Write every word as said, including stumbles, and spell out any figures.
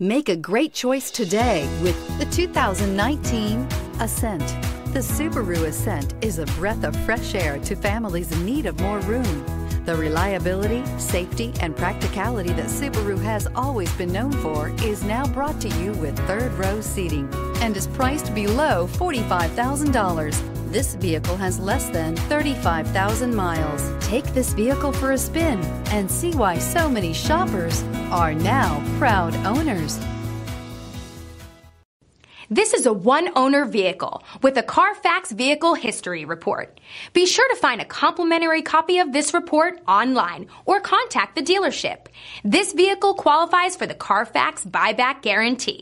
Make a great choice today with the two thousand nineteen Ascent. The Subaru Ascent is a breath of fresh air to families in need of more room. The reliability, safety, and practicality that Subaru has always been known for is now brought to you with third-row seating and is priced below forty-five thousand dollars. This vehicle has less than thirty-five thousand miles. Take this vehicle for a spin and see why so many shoppers are now proud owners. This is a one-owner vehicle with a Carfax Vehicle History Report. Be sure to find a complimentary copy of this report online or contact the dealership. This vehicle qualifies for the Carfax Buyback Guarantee.